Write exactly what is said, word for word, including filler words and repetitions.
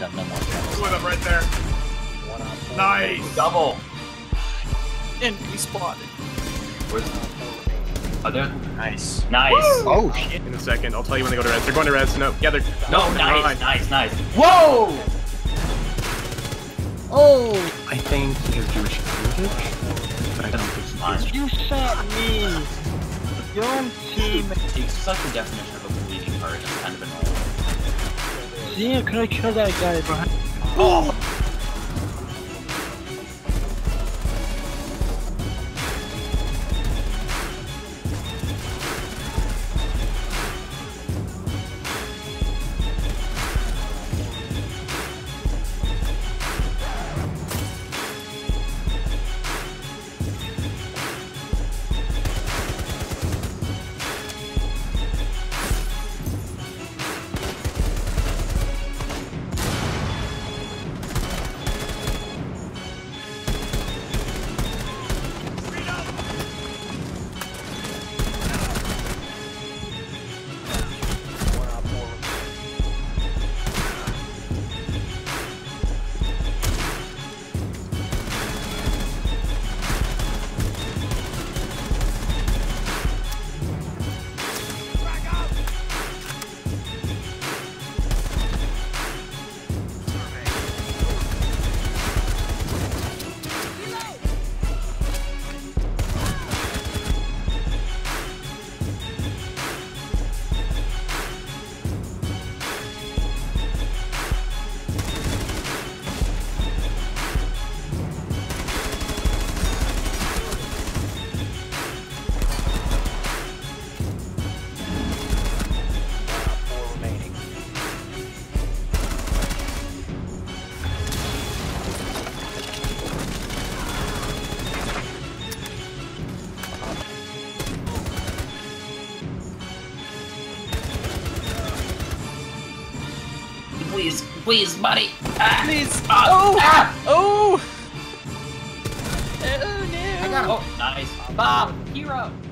done no more trouble. With him right there. One on four. Nice! Double! And we spotted. Where's the other? Nice. Nice. Woo! Oh shit. In a second, I'll tell you when they go to res. They're going to res. No, yeah, they're. No, no nice, behind. nice, nice. Whoa! Oh! I think you're Jewish heritage, but I don't think you. You shot me! Your team. It's like the definition of a bleeding heart. It's kind of an old. Damn, could I kill that guy behind? Oh! Please, please, buddy. Ah. Please. Oh. Oh. Ah. Oh. Oh no. I got him. Oh, nice. Bob, hero.